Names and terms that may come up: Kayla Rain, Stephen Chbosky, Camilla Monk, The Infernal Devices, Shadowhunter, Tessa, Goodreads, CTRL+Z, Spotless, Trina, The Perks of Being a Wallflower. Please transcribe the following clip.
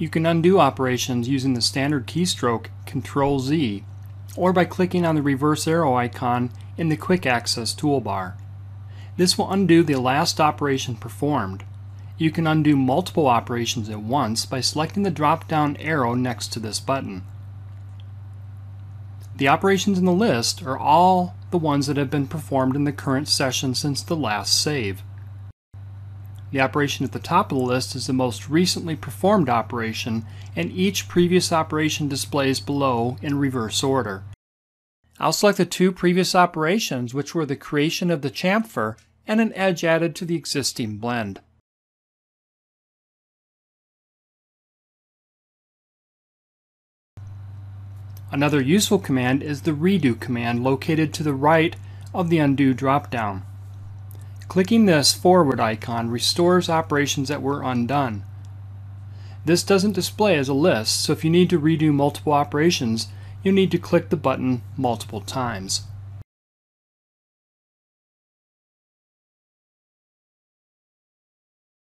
You can undo operations using the standard keystroke CTRL+Z or by clicking on the reverse arrow icon in the Quick Access toolbar. This will undo the last operation performed. You can undo multiple operations at once by selecting the drop-down arrow next to this button. The operations in the list are all the ones that have been performed in the current session since the last save. The operation at the top of the list is the most recently performed operation, and each previous operation displays below in reverse order. I'll select the two previous operations, which were the creation of the chamfer and an edge added to the existing blend. Another useful command is the redo command located to the right of the undo dropdown. Clicking this forward icon restores operations that were undone. This doesn't display as a list, so if you need to redo multiple operations, you need to click the button multiple times.